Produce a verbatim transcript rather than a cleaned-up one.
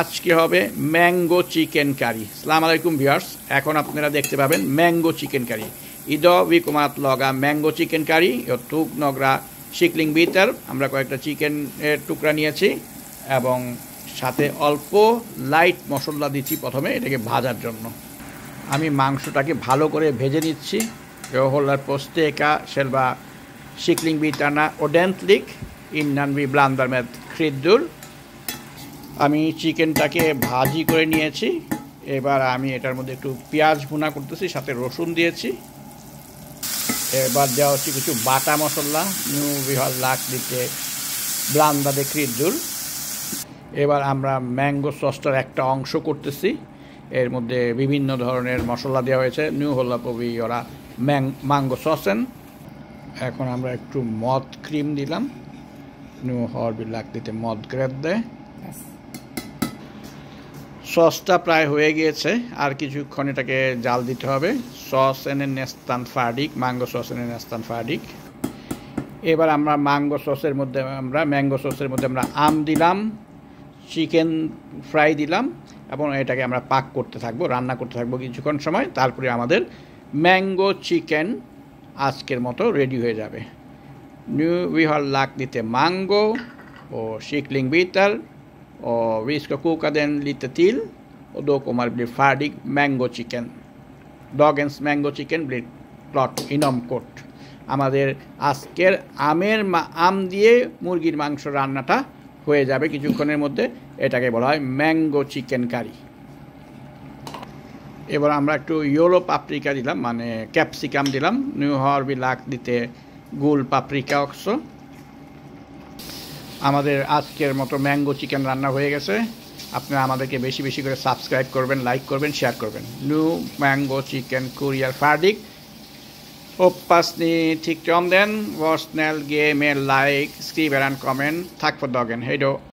আজকে হবে mango chicken কারি। আসসালামু আলাইকুম ভিউয়ার্স, এখন আপনারা দেখতে পাবেন ম্যাঙ্গো চিকেন কারি। ইদো বিকুমাত লগা ম্যাঙ্গো চিকেন কারি ইতুক নগরা শিকলিং বিটার। আমরা কয়েকটা চিকেন টুকরা নিয়েছি এবং সাথে অল্প লাইট মশলা দিচ্ছি প্রথমে এটাকে ভাজার জন্য। আমি মাংসটাকে ভালো করে ভেজে নিচ্ছি। এ হলার পোস্টেকা সেলবা শিকলিং বিটানা ওডেন্টলিক ইন্নানবি ব্লান্ডার মেদ খিদ্দুর। আমি চিকেনটাকে ভাজি করে নিয়েছি। এবার আমি এটার মধ্যে একটু পেঁয়াজ ভুনা করতেছি, সাথে রসুন দিয়েছি। এবার দেওয়া হচ্ছে কিছু বাটা মশলা নিউ বিহার লাখ দিতে ব্লান্দা দেখির জুল। এবার আমরা ম্যাঙ্গো সসটার একটা অংশ করতেছি। এর মধ্যে বিভিন্ন ধরনের মশলা দেওয়া হয়েছে নিউ হল্লা কবি ওরা ম্যাং ম্যাঙ্গো সসেন। এখন আমরা একটু মদ ক্রিম দিলাম, নিউ হরবি লাখ দিতে মদ গ্রেড দেয়। সসটা প্রায় হয়ে গিয়েছে, আর কিছুক্ষণ এটাকে জাল দিতে হবে। সস এনে নেস্তান ফাডিক ম্যাঙ্গো সস এনে নেস্তান ফাডিক। এবার আমরা ম্যাঙ্গো সসের মধ্যে আমরা ম্যাঙ্গো সসের মধ্যে আমরা আম দিলাম, চিকেন ফ্রাই দিলাম এবং এটাকে আমরা পাক করতে থাকবো, রান্না করতে থাকবো কিছুক্ষণ সময়। তারপরে আমাদের ম্যাঙ্গো চিকেন আজকের মতো রেডি হয়ে যাবে। নিউ উইহার লাক দিতে ম্যাঙ্গো ও শিকলিং বিটার ও উইস্কো কুকা দেন লিতে তিল ও দো কোমার ব্লি ফার্ডিক ম্যাঙ্গো চিকেন ডগেন্স ম্যাঙ্গো চিকেন ব্লি ক্লট ইনম কোট। আমাদের আজকের আমের আম দিয়ে মুরগির মাংস রান্নাটা হয়ে যাবে কিছুক্ষণের মধ্যে। এটাকে বলা হয় ম্যাঙ্গো চিকেন কারি। এবার আমরা একটু ইয়োলো পাপরিকা দিলাম, মানে ক্যাপসিকাম দিলাম, নিউ হরবি লাক দিতে গুল পাপরিকা অক্স। আমাদের আজকের মতো ম্যাঙ্গো চিকেন রান্না হয়ে গেছে। আপনারা আমাদেরকে বেশি বেশি করে সাবস্ক্রাইব করবেন, লাইক করবেন, শেয়ার করবেন। নিউ ম্যাঙ্গো চিকেন কুরিয়ার ফার্ডিক ওপাসনি ঠিক চম দেন ওয়ার্সনেল গেমের লাইক স্ক্রিবের অ্যান্ড কমেন্ট থাক ফর দগেন হেডো।